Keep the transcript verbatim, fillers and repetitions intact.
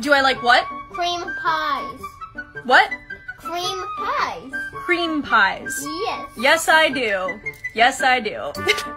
Do I like what? Cream pies. What? Cream pies. Cream pies. Yes. Yes, I do. Yes, I do.